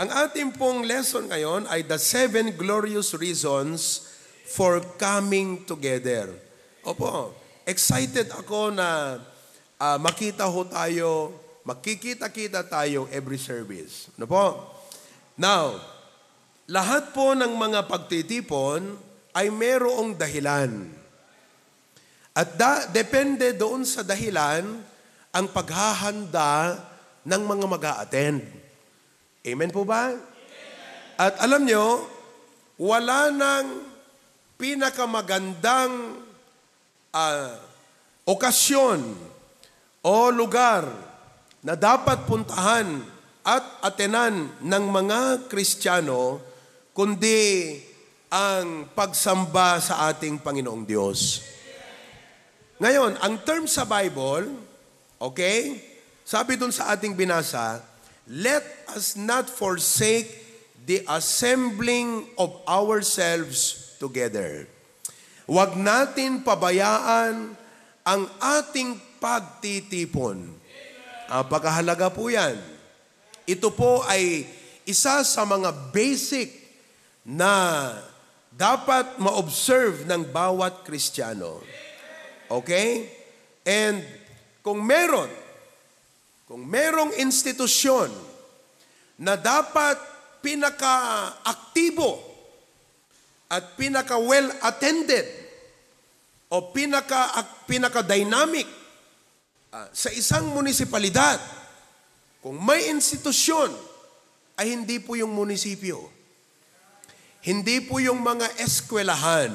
Ang ating pong lesson ngayon ay the 7 glorious reasons for coming together. Opo, excited ako na makita ho tayo, makikita-kita tayo every service. Ano po? Now, lahat po ng mga pagtitipon ay merong dahilan. At depende doon sa dahilan ang paghahanda ng mga mag-a-attend. Amen po ba? Amen. At alam nyo, wala nang pinakamagandang okasyon o lugar na dapat puntahan at atenan ng mga Kristiyano kundi ang pagsamba sa ating Panginoong Diyos. Ngayon, ang term sa Bible, okay, sabi dun sa ating binasa, let us not forsake the assembling of ourselves together. Huwag natin pabayaan ang ating pagtitipon. Napakahalaga po yan. Ito po ay isa sa mga basic na dapat ma-observe ng bawat Kristiyano. Okay? And kung merong institusyon na dapat pinaka-aktibo at pinaka-well-attended o pinaka-dynamic sa isang munisipalidad, kung may institusyon, ay hindi po yung munisipyo. Hindi po yung mga eskwelahan.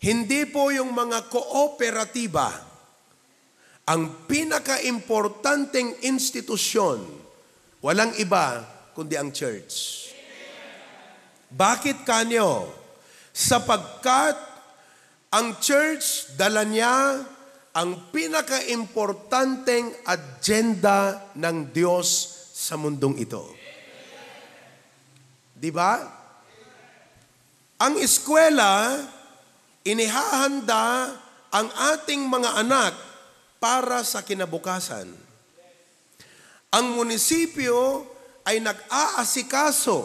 Hindi po yung mga kooperatiba. Ang pinaka-importanteng institusyon, walang iba kundi ang church. Bakit kanyo? Sapagkat ang church dala niya ang pinaka-importanteng agenda ng Diyos sa mundong ito. Di ba? Ang eskwela, inihahanda ang ating mga anak para sa kinabukasan. Ang munisipyo ay nag-aasikaso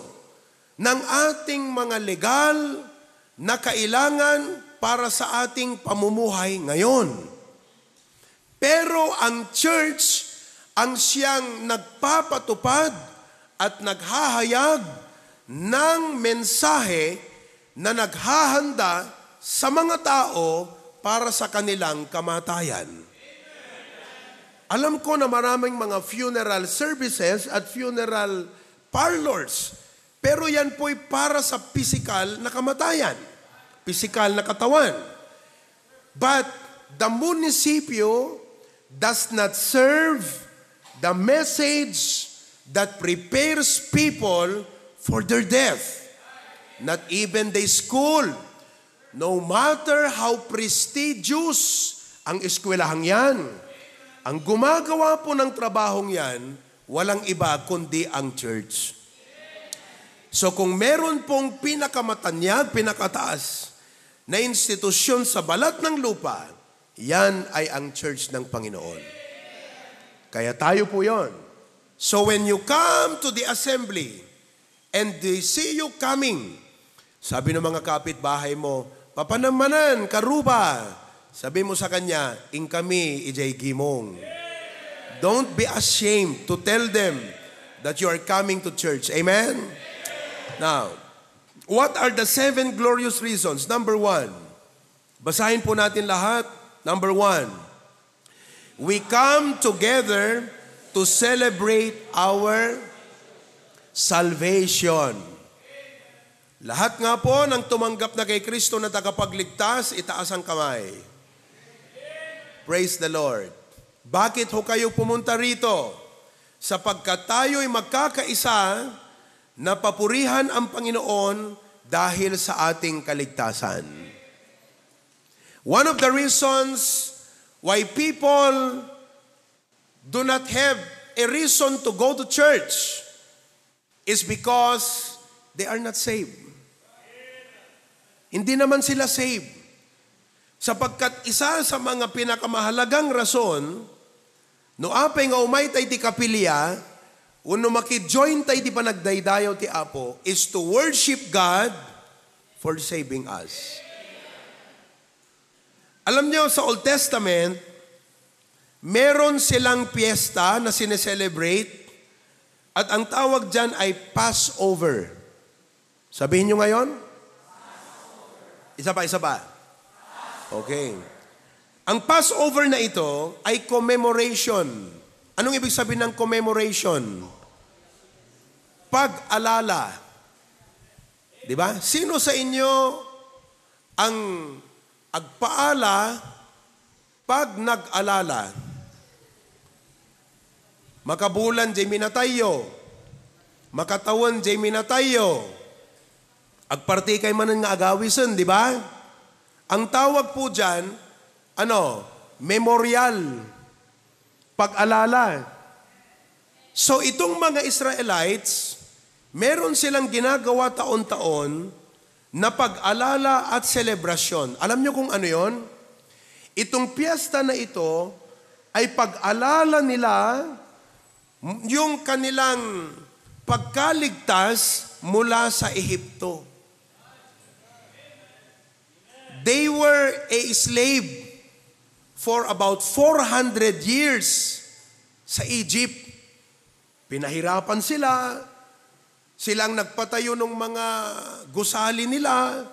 ng ating mga legal na kailangan para sa ating pamumuhay ngayon. Pero ang church ang siyang nagpapatupad at naghahayag ng mensahe na naghahanda sa mga tao para sa kanilang kamatayan. Alam ko na maraming mga funeral services at funeral parlors. Pero yan po'y para sa physical na kamatayan. Physical na katawan. But the munisipyo does not serve the message that prepares people for their death. Not even the school. No matter how prestigious ang eskwelahang yan. Ang gumagawa po ng trabahong yan, walang iba kundi ang church. So kung meron pong pinakamatanyag, pinakataas na institusyon sa balat ng lupa, yan ay ang church ng Panginoon. Kaya tayo po yon. So when you come to the assembly and they see you coming, sabi ng mga kapitbahay mo, papanamanan, karuba. Sabi mo sa kanya, in kami, Ijay Gimong. Don't be ashamed to tell them that you are coming to church. Amen? Now, what are the 7 glorious reasons? Number 1, basahin po natin lahat. Number 1, we come together to celebrate our salvation. Lahat nga po ng tumanggap na kay Kristo na tagapagligtas, itaas ang kamay. Praise the Lord. Bakit ho kayo pumunta rito? Sapagkat tayo'y magkakaisa na papurihan ang Panginoon dahil sa ating kaligtasan. One of the reasons why people do not have a reason to go to church is because they are not saved. Hindi naman sila saved. Sapagkat isa sa mga pinakamahalagang rason, no apay nga umay tayo di kapilya, Uno maki-join tayo di panagdaydayaw ti Apo is to worship God for saving us. Alam niyo, sa Old Testament, meron silang piyesta na sineselebrate at ang tawag dyan ay Passover. Sabihin niyo ngayon? Isa pa. Okay. Ang Passover na ito ay commemoration. Anong ibig sabihin ng commemoration? Pag-alala. Di ba? Sino sa inyo ang agpaala pag nag-alala? Makabulan, jay minatayo. Makatawan, jay minatayo. Agparti kay manan nga agawisan, di ba? Ang tawag po dyan, memorial. Pag-alala. So itong mga Israelites, meron silang ginagawa taon-taon na pag-alala at selebrasyon. Alam nyo kung ano yon? Itong piyesta na ito ay pag-alala nila yung kanilang pagkaligtas mula sa Ehipto. They were a slave for about 400 years sa Egypt. Pinahirapan sila. Silang nagpatayo ng mga gusali nila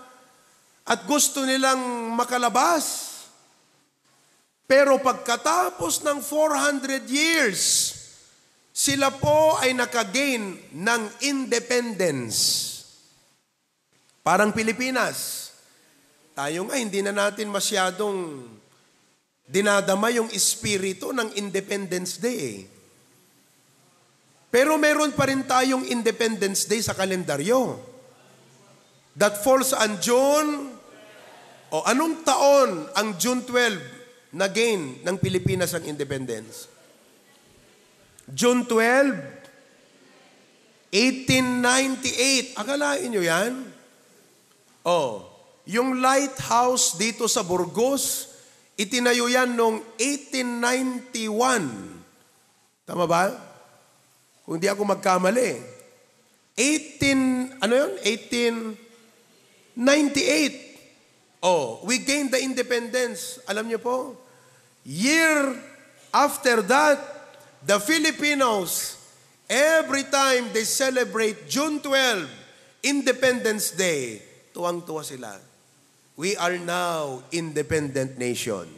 at gusto nilang makalabas. Pero pagkatapos ng 400 years, sila po ay nakagain ng independence. Parang Pilipinas. Tayo nga, hindi na natin masyadong dinadama yung espiritu ng Independence Day. Pero meron pa rin tayong Independence Day sa kalendaryo. That falls on June. O anong taon ang June 12 na gain ng Pilipinas ang independence? June 12, 1898. Akalain nyo yan? Yung lighthouse dito sa Burgos, itinayo yan noong 1891. Tama ba? Kung di ako magkamali. 1898. We gained the independence. Alam niyo po? Year after that, the Filipinos, every time they celebrate June 12, Independence Day, tuwang-tuwa sila. We are now independent nation.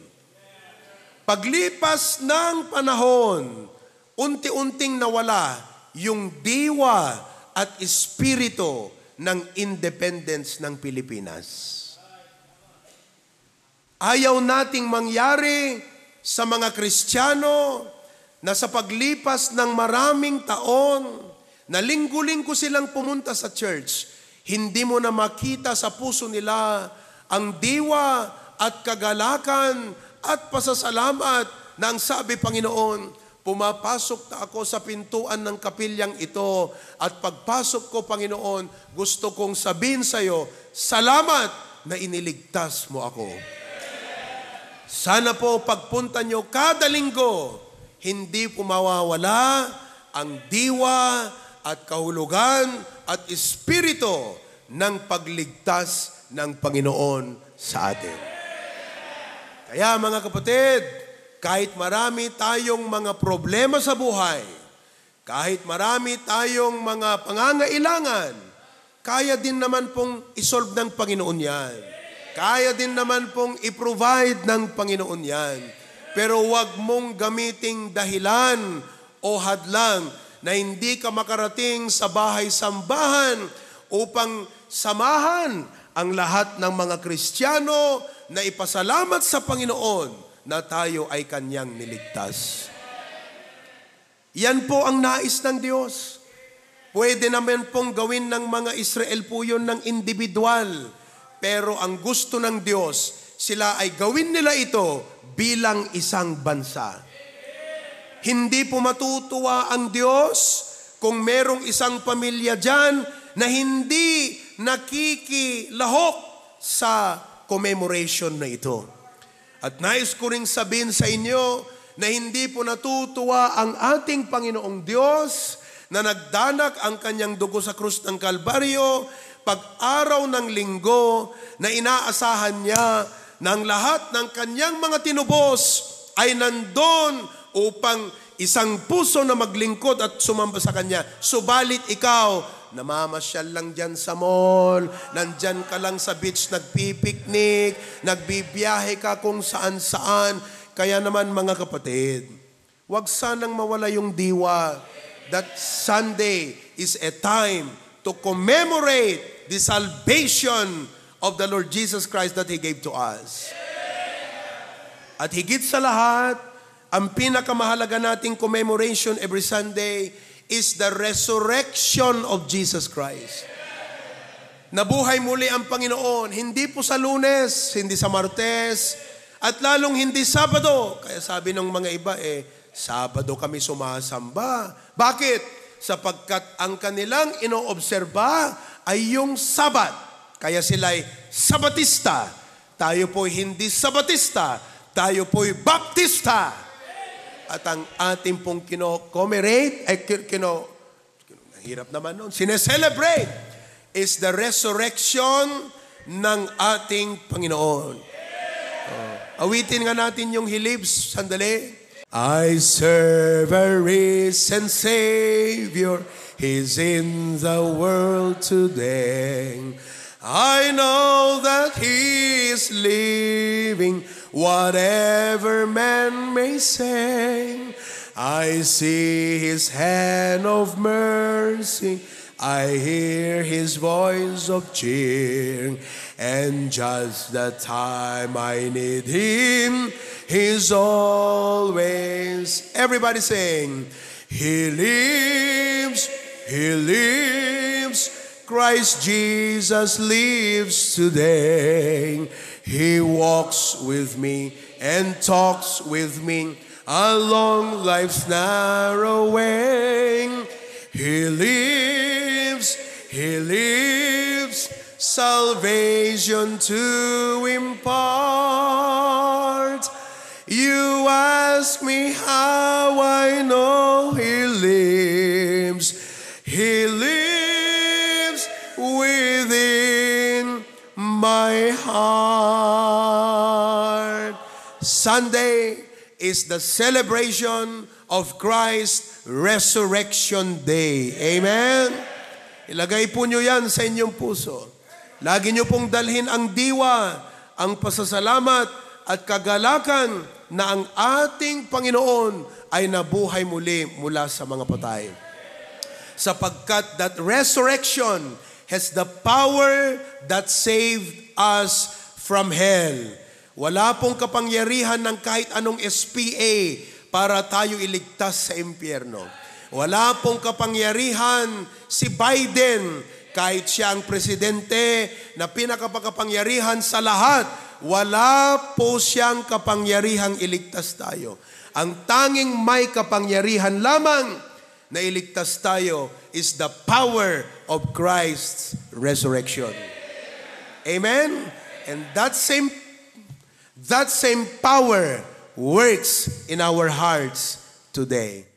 Paglipas ng panahon, unti-unting nawala yung diwa at espiritu ng independence ng Pilipinas. Ayaw nating mangyari sa mga Kristiyano na sa paglipas ng maraming taon na linggo-linggo silang pumunta sa church, hindi mo na makita sa puso nila ang diwa at kagalakan at pasasalamat ng sabi, Panginoon, pumapasok na ako sa pintuan ng kapilyang ito at pagpasok ko, Panginoon, gusto kong sabihin sa iyo, salamat na iniligtas mo ako. Sana po pagpunta nyo kada linggo, hindi po mawawala ang diwa at kahulugan at espiritu ng pagligtas ng Panginoon sa atin. Kaya mga kapatid, kahit marami tayong mga problema sa buhay, kahit marami tayong mga pangangailangan, kaya din naman pong isolve ng Panginoon yan. Kaya din naman pong i-provide ng Panginoon yan. Pero huwag mong gamiting dahilan o hadlang na hindi ka makarating sa bahay-sambahan upang samahan ang lahat ng mga Kristiyano na ipasalamat sa Panginoon na tayo ay Kanyang niligtas. Yan po ang nais ng Diyos. Pwede naman pong gawin ng mga Israel po yun ng individual. Pero ang gusto ng Diyos, sila ay gawin nila ito bilang isang bansa. Hindi po matutuwa ang Diyos kung merong isang pamilya dyan na hindi nakikilahok sa commemoration na ito. At nais ko ring sabihin sa inyo na hindi po natutuwa ang ating Panginoong Diyos na nagdanak ang kanyang dugo sa krus ng Kalbaryo, pag-araw ng Linggo na inaasahan niya ng lahat ng kanyang mga tinubos ay nandon upang isang puso na maglingkod at sumamba sa kanya. Subalit ikaw, namamasyal lang dyan sa mall, nandyan ka lang sa beach, nagpipiknik, nagbibiyahe ka kung saan-saan. Kaya naman mga kapatid, huwag sanang mawala yung diwa that Sunday is a time to commemorate the salvation of the Lord Jesus Christ that He gave to us. At higit sa lahat, ang pinakamahalaga nating commemoration every Sunday is the resurrection of Jesus Christ. Nabuhay muli ang Panginoon, hindi po sa Lunes, hindi sa Martes, at lalong hindi Sabado. Kaya sabi ng mga iba, Sabado kami sumasamba. Bakit? Sapagkat ang kanilang inoobserba ay yung Sabat. Kaya sila'y Sabatista. Tayo po hindi Sabatista. Tayo po'y Baptista. At ang ating pong kino-commemorate, hirap naman nun, sineselebrate, is the resurrection ng ating Panginoon. Awitin nga natin yung hilibs, sandali. I serve a risen Savior, He's in the world today. I know that He is living, whatever man may say. I see His hand of mercy, I hear His voice of cheer, and just the time I need Him, He's always. Everybody sing. He lives, He lives, Christ Jesus lives today. He walks with me and talks with me along life's narrow way. He lives, He lives, salvation to impart. You ask me how I know He lives. He lives within my heart. Sunday is the celebration of Christ's Resurrection Day. Amen? Ilagay po nyo yan sa inyong puso. Lagi nyo pong dalhin ang diwa, ang pasasalamat at kagalakan na ang ating Panginoon ay nabuhay muli mula sa mga patay. Sapagkat that resurrection has the power that saved us from hell. Wala pong kapangyarihan ng kahit anong SPA para tayo iligtas sa impyerno. Wala pong kapangyarihan si Biden, kahit siya ang presidente na pinakapakapangyarihan sa lahat. Wala po siyang kapangyarihang iligtas tayo. Ang tanging may kapangyarihan lamang na iligtas tayo is the power of Christ's resurrection. Amen? And that same power works in our hearts today.